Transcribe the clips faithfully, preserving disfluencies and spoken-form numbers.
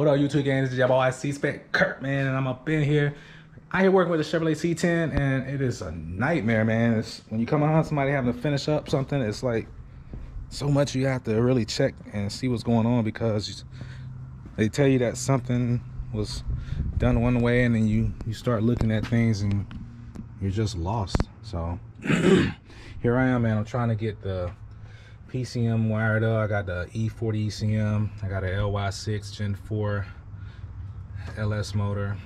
What up, YouTube gang? This is your boy C-Spec Curt, man, and I'm up in here. I here working with the Chevrolet C ten, and it is a nightmare, man. It's, when you come on somebody having to finish up something, it's like so much you have to really check and see what's going on, because you, they tell you that something was done one way, and then you you start looking at things and you're just lost. So here I am, man. I'm trying to get the P C M wired up. I got the E forty E C M, I got a L Y six gen four L S motor,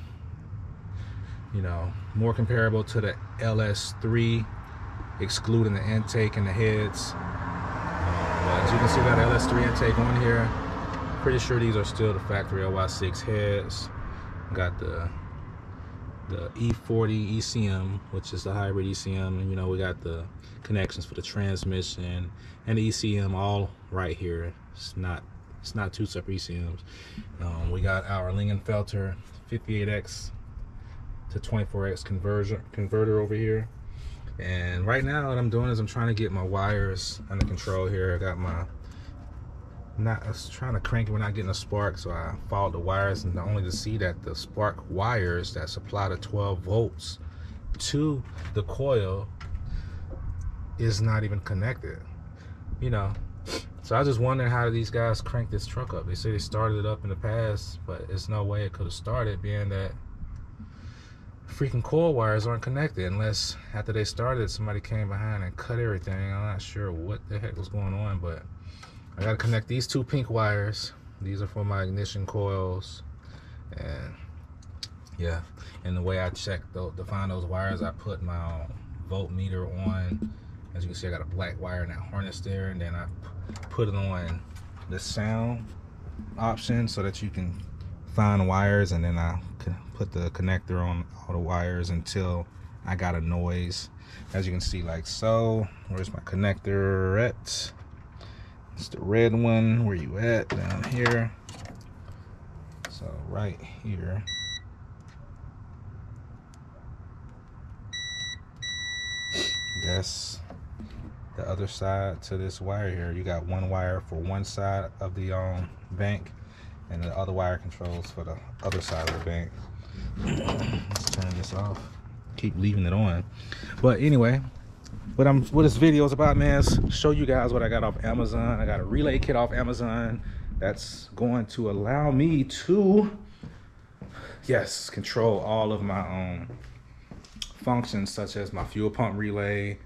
you know, more comparable to the L S three, excluding the intake and the heads. But as you can see, got L S three intake on here. Pretty sure these are still the factory L Y six heads. Got the the E forty E C M, which is the hybrid E C M, and you know, we got the connections for the transmission and the E C M all right here. It's not it's not two separate E C Ms. Um, we got our Lingenfelter fifty-eight X to twenty-four X conversion converter over here. And right now what I'm doing is I'm trying to get my wires under control here. I got my not I was trying to crank it, we're not getting a spark, so I followed the wires, and only to see that the spark wires that supply the twelve volts to the coil is not even connected, you know. So I was just wondering, how did these guys crank this truck up? They say they started it up in the past, but there's no way it could have started, being that freaking coil wires aren't connected, unless after they started somebody came behind and cut everything. I'm not sure what the heck was going on, but I gotta connect these two pink wires. These are for my ignition coils. And yeah, and the way I check the, to find those wires, I put my voltmeter on. As you can see, I got a black wire in that harness there, and then I put it on the sound option so that you can find wires, and then I put the connector on all the wires until I got a noise. As you can see, like so, where's my connector at? It's the red one. Where you at? Down here. So right here. That's the other side to this wire here. You got one wire for one side of the um, bank, and the other wire controls for the other side of the bank. Let's turn this off. Keep leaving it on. But anyway, What I'm what this video is about, man, is show you guys what I got off Amazon. I got a relay kit off Amazon that's going to allow me to, yes, control all of my own functions, such as my fuel pump relay,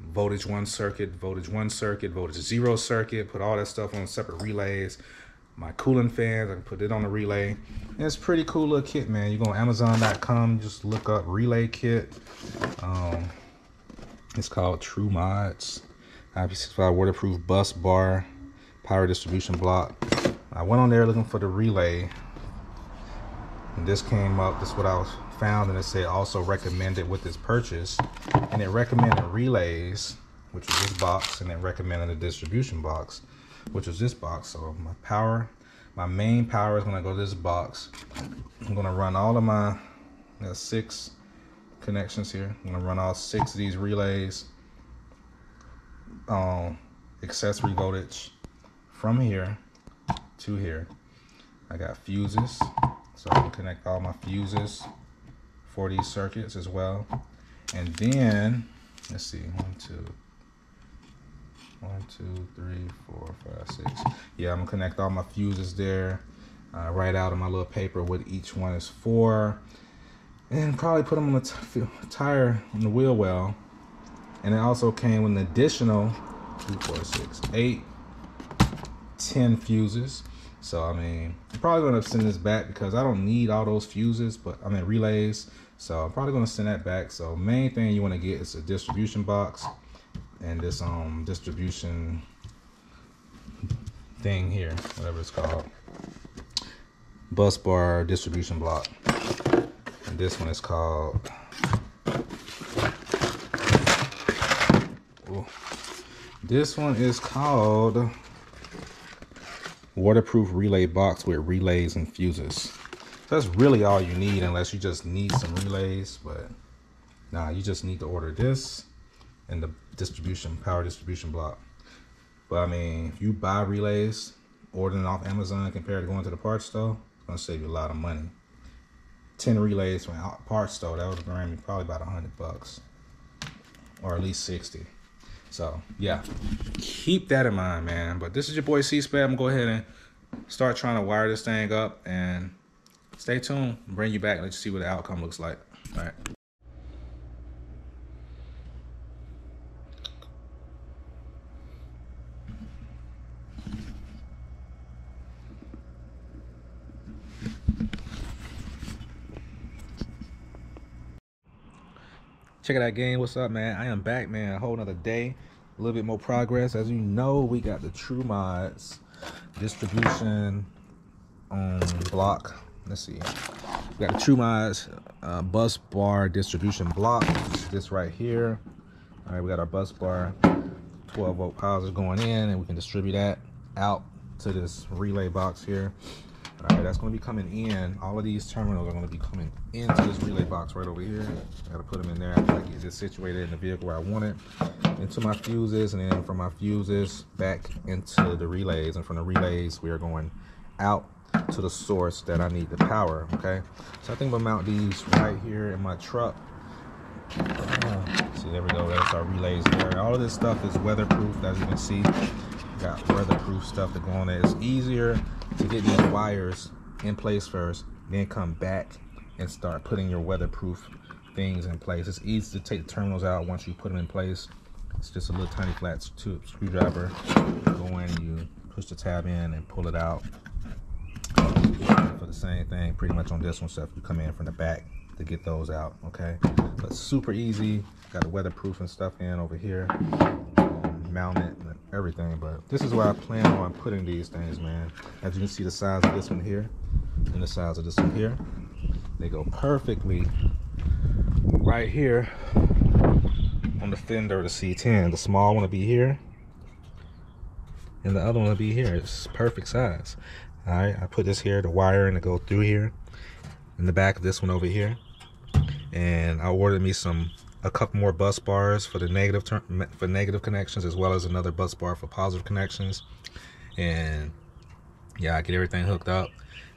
voltage one circuit, voltage one circuit, voltage zero circuit. Put all that stuff on separate relays. My cooling fans, I can put it on the relay. And it's a pretty cool little kit, man. You go on Amazon dot com, just look up relay kit. Um, It's called True Mods. I P sixty-five waterproof bus bar, power distribution block. I went on there looking for the relay, and this came up. This is what I was found, and it said also recommended with this purchase. And it recommended relays, which was this box, and it recommended a distribution box, which was this box. So my power, my main power is gonna go to this box. I'm gonna run all of my uh, six connections here. I'm gonna run all six of these relays um accessory voltage from here to here. I got fuses, so I can connect all my fuses for these circuits as well. And then let's see, one two one two three four five six yeah I'm gonna connect all my fuses there. Uh, write out on my little paper what each one is for, and probably put them on the tire, on the wheel well. And it also came with an additional two, four, six, eight, ten fuses. So I mean, I'm probably gonna send this back because I don't need all those fuses, but I mean relays. So I'm probably gonna send that back. So main thing you wanna get is a distribution box and this um distribution thing here, whatever it's called. Bus bar distribution block. And this one is called, oh, this one is called waterproof relay box with relays and fuses. That's really all you need, unless you just need some relays. But nah, you just need to order this and the distribution, power distribution block. But I mean, if you buy relays, ordering off Amazon compared to going to the parts store, gonna save you a lot of money. Ten relays from parts store, that would have been probably about a hundred bucks, or at least sixty. So yeah, keep that in mind, man. But this is your boy C-Spec. I'm gonna go ahead and start trying to wire this thing up, and stay tuned. I'll bring you back. Let's see what the outcome looks like. All right. Check it out, gang. What's up, man? I am back, man. A whole nother day. A little bit more progress. As you know, we got the True Mods distribution um, block. Let's see. We got the True Mods uh, bus bar distribution block. This right here. All right, we got our bus bar twelve volt powers going in, and we can distribute that out to this relay box here. All right, that's going to be coming in. All of these terminals are going to be coming into this relay box right over here. Got to put them in there after I get this situated in the vehicle where I want it, into my fuses, and then from my fuses back into the relays. And from the relays, we are going out to the source that I need the power. Okay, so I think I'm gonna mount these right here in my truck. Uh, see, there we go. That's our relays there. All of this stuff is weatherproof, as you can see. Got weatherproof stuff to go on there. It's easier to get these wires in place first, then come back and start putting your weatherproof things in place. It's easy to take the terminals out once you put them in place. It's just a little tiny flat screwdriver. Go in, and you push the tab in and pull it out. For the same thing, pretty much on this one, so if you come in from the back to get those out, okay? But super easy. Got the weatherproofing stuff in over here. Mount it and everything. But this is where I plan on putting these things, man. As you can see, the size of this one here and the size of this one here, they go perfectly right here on the fender of the C ten. The small one will be here and the other one will be here. It's perfect size. All right, I put this here, the wire, and to go through here in the back of this one over here. And I ordered me some a couple more bus bars for the negative term, for negative connections, as well as another bus bar for positive connections. And yeah, I get everything hooked up,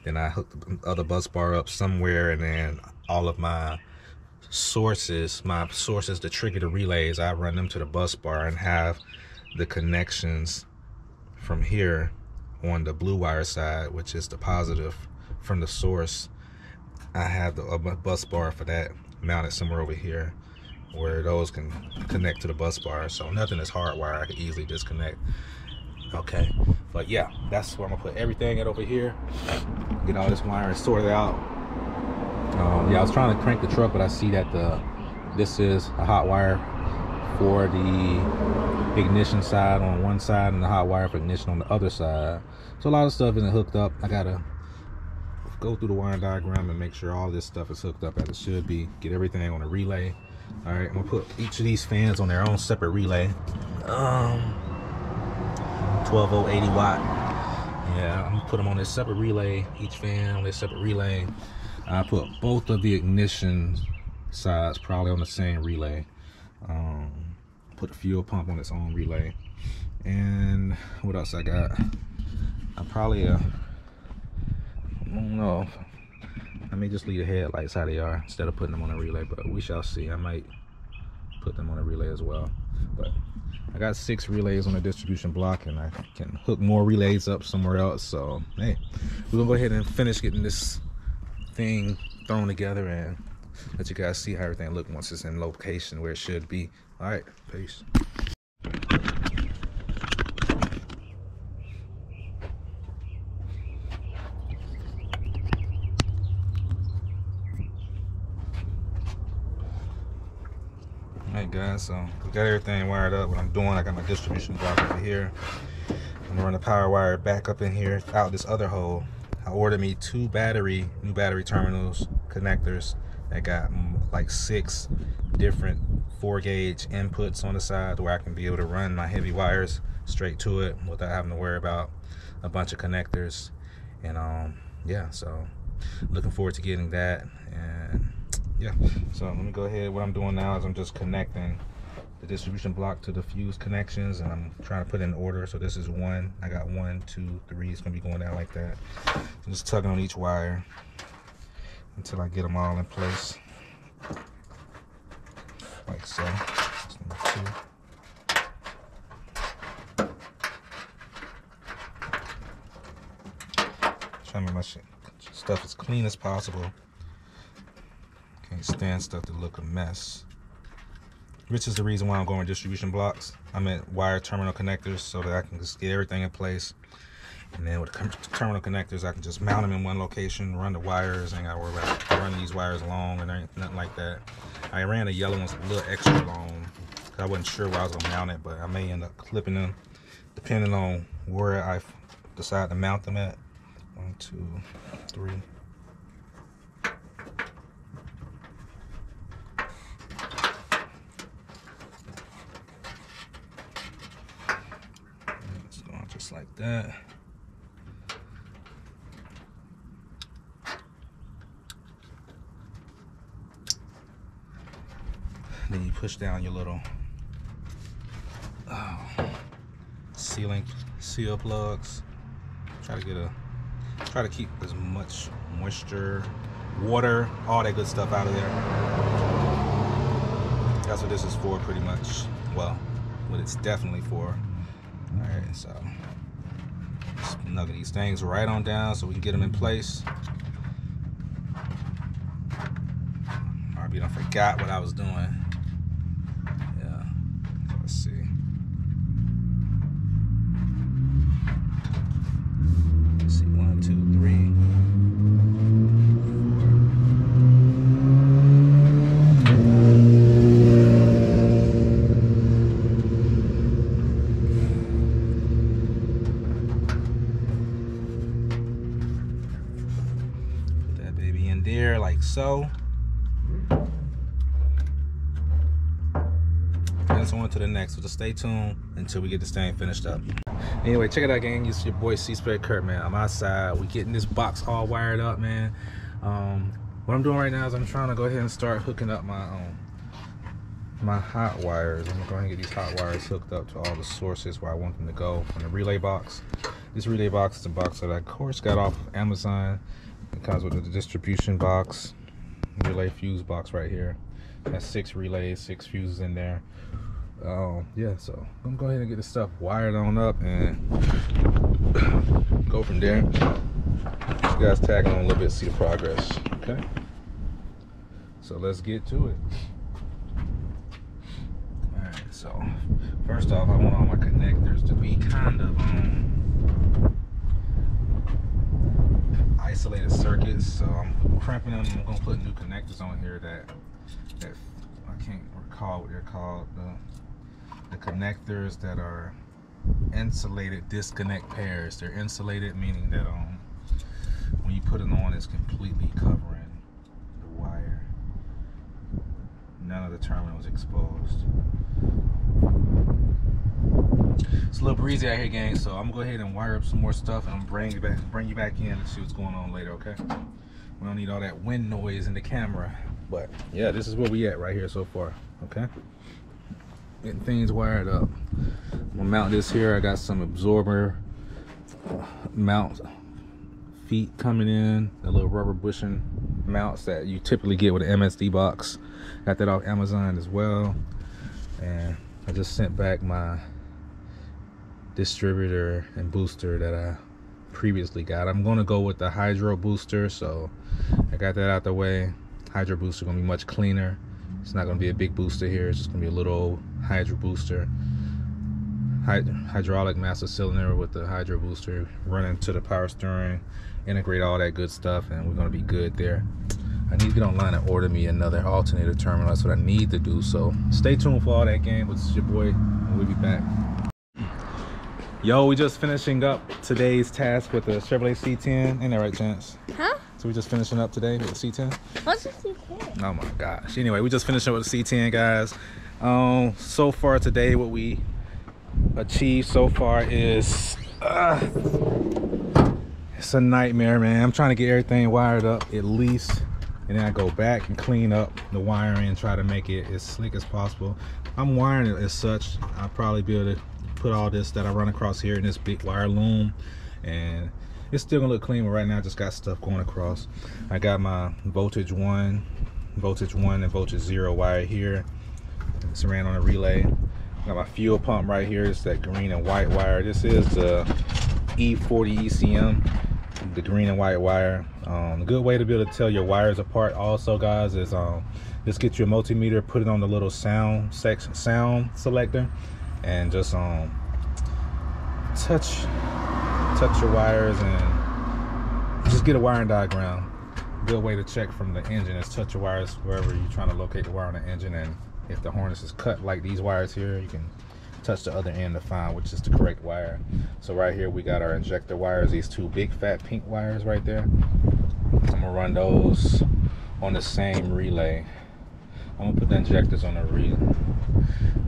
then I hook the other bus bar up somewhere, and then all of my sources, my sources to trigger the relays, I run them to the bus bar and have the connections from here on the blue wire side, which is the positive from the source. I have the a bus bar for that mounted somewhere over here, where those can connect to the bus bar. So nothing is hardwired, I can easily disconnect. Okay, but yeah, that's where I'm gonna put everything at over here. Get all this wire and sort it out. Um, yeah, I was trying to crank the truck, but I see that the this is a hot wire for the ignition side on one side, and the hot wire for ignition on the other side. So a lot of stuff isn't hooked up. I gotta go through the wiring diagram and make sure all this stuff is hooked up as it should be. Get everything on a relay. All right, I'm gonna put each of these fans on their own separate relay. Um, twelve volt, eighty watt. Yeah, I'm gonna put them on this separate relay. Each fan on their separate relay. I put both of the ignition sides probably on the same relay. Um, put the fuel pump on its own relay. And what else I got? I probably uh, I don't know. I may just leave the headlights how they are instead of putting them on a relay, but we shall see. I might put them on a relay as well. But I got six relays on the distribution block, and I can hook more relays up somewhere else. So hey, we're gonna go ahead and finish getting this thing thrown together and let you guys see how everything looks once it's in location where it should be. All right, peace. Guys, so we got everything wired up. What I'm doing, I got my distribution block over here. I'm gonna run the power wire back up in here out this other hole. I ordered me two battery new battery terminals connectors that got like six different four gauge inputs on the side, where I can be able to run my heavy wires straight to it without having to worry about a bunch of connectors. And um yeah, so looking forward to getting that. And yeah, so let me go ahead. What I'm doing now is I'm just connecting the distribution block to the fuse connections, and I'm trying to put in order. So this is one. I got one, two, three. It's gonna be going down like that. I'm just tugging on each wire until I get them all in place, like so. That's number two. Trying to make my shit, stuff as clean as possible. Can't stand stuff that look a mess. Which is the reason why I'm going with distribution blocks. I'm at wire terminal connectors so that I can just get everything in place. And then with the terminal connectors, I can just mount them in one location, run the wires, and I worry about running these wires long and ain't nothing like that. I ran the yellow ones a little extra long. I wasn't sure where I was gonna mount it, but I may end up clipping them depending on where I decide to mount them at. One, two, three. It's going just like that. Then you push down your little oh, sealing seal plugs. Try to get a Try to keep as much moisture, water, all that good stuff out of there. That's what this is for, pretty much. Well, what it's definitely for. All right, so just snug these things right on down so we can get them in place. I done forgot what I was doing. Yeah, let's see. So, and so on to the next. So just stay tuned until we get this thing finished up. Anyway, check it out, gang. It's your boy C-Spec Curt, man. I'm outside. We getting this box all wired up, man. Um, what I'm doing right now is I'm trying to go ahead and start hooking up my um, my hot wires. I'm gonna go ahead and get these hot wires hooked up to all the sources where I want them to go from the relay box. This relay box is a box that I, of course, got off of Amazon. It comes with the distribution box. Relay fuse box right here. That's six relays, six fuses in there. Um, yeah, so I'm gonna go ahead and get this stuff wired on up and go from there. You guys tagging on a little bit, see the progress. Okay. So let's get to it. Alright, so first off, I want all my connectors to be kind of um, isolated circuits, so I'm cramping them. I'm gonna put new connectors on here that that I can't recall what they're called. The, the connectors that are insulated disconnect pairs. They're insulated, meaning that um when you put it on, it's completely covering the wire. None of the terminals exposed. It's a little breezy out here, gang, so I'm gonna go ahead and wire up some more stuff and bring you back bring you back in and see what's going on later, okay? We don't need all that wind noise in the camera. But yeah, this is where we at right here so far, okay? Getting things wired up. I'm gonna mount this here. I got some absorber mount feet coming in, the little rubber bushing mounts that you typically get with an M S D box. Got that off Amazon as well. And I just sent back my distributor and booster that I previously got. I'm gonna go with the hydro booster, so I got that out the way. Hydro booster gonna be much cleaner. It's not gonna be a big booster here. It's just gonna be a little hydro booster, Hyd hydraulic master cylinder with the hydro booster running to the power steering. Integrate all that good stuff, and we're gonna be good there. I need to get online and order me another alternator terminal. That's what I need to do. So stay tuned for all that, game. But it's your boy, and we'll be back. Yo, we just finishing up today's task with the Chevrolet C ten. Ain't that right, Chance? Huh? So we just finishing up today with the C ten? What's the C ten? Oh my gosh. Anyway, we just finishing up with the C ten, guys. Um, so far today, what we achieved so far is uh, it's a nightmare, man. I'm trying to get everything wired up at least, and then I go back and clean up the wiring, try to make it as slick as possible. I'm wiring it as such. I'll probably be able to put all this that I run across here in this big wire loom, and it's still gonna look clean, but right now I just got stuff going across. I got my voltage one, voltage one and voltage zero wire here. It's ran on a relay. Got my fuel pump right here. It's that green and white wire. This is the E forty E C M, the green and white wire. Um, a good way to be able to tell your wires apart also, guys, is um, just get your multimeter, put it on the little sound section, sound selector, and just um, touch, touch your wires and just get a wiring diagram. Good way to check from the engine is touch your wires wherever you're trying to locate the wire on the engine, and if the harness is cut like these wires here, you can touch the other end to find which is the correct wire. So right here we got our injector wires, these two big fat pink wires right there. So I'm gonna run those on the same relay. I'm gonna put the injectors on the relay.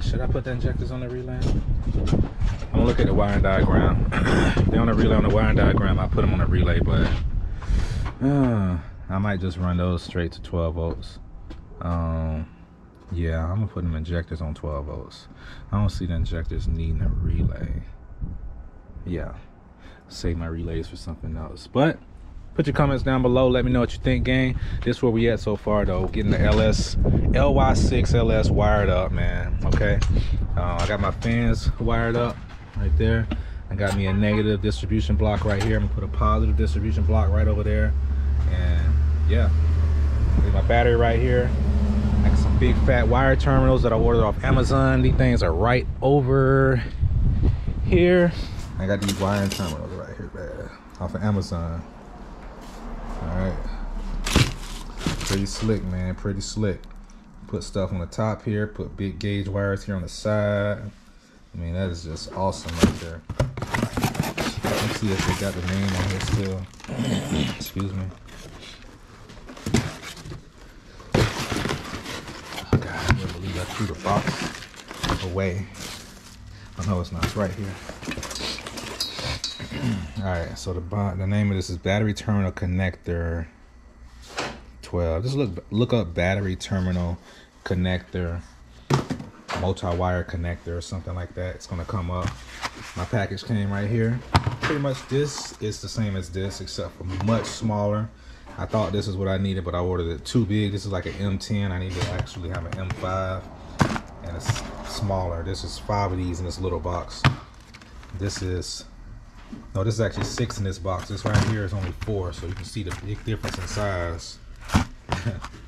Should I put the injectors on the relay? I'm gonna look at the wiring diagram. If they're on the relay on the wiring diagram, I put them on the relay, but uh, I might just run those straight to twelve volts. Um, yeah, I'm gonna put them injectors on twelve volts. I don't see the injectors needing a relay. Yeah, save my relays for something else. But put your comments down below, let me know what you think, gang. This is where we at so far though, getting the L S L Y six L S wired up, man. Okay, uh, I got my fans wired up right there. I got me a negative distribution block right here. I'm gonna put a positive distribution block right over there, and yeah, there's my battery right here. I got some big fat wire terminals that I ordered off Amazon. These things are right over here. I got these wiring terminals right here, man, off of Amazon. All right, pretty slick, man, pretty slick. Put stuff on the top here, put big gauge wires here on the side. I mean, that is just awesome right there. Let's see if they got the name on here still. Excuse me. Oh God, I can't believe I threw the box away. I know it's not, it's right here. All right, so the the name of this is battery terminal connector twelve. Just look look up battery terminal connector, multi-wire connector or something like that. It's gonna come up. My package came right here. Pretty much this is the same as this, except for much smaller. I thought this is what I needed, but I ordered it too big. This is like an M ten. I need to actually have an M five, and it's smaller. This is five of these in this little box. This is No, this is actually six in this box. This right here is only four, so you can see the big difference in size.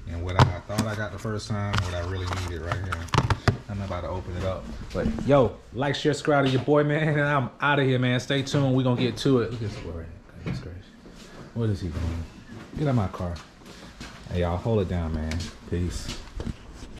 And what I thought I got the first time, what I really needed right here. I'm about to open it up. But yo, like, share, subscribe to your boy, man. And I'm out of here, man. Stay tuned. We're going to get to it. Look at this boy right here. What is he doing? Get out of my car. Hey, y'all, hold it down, man. Peace.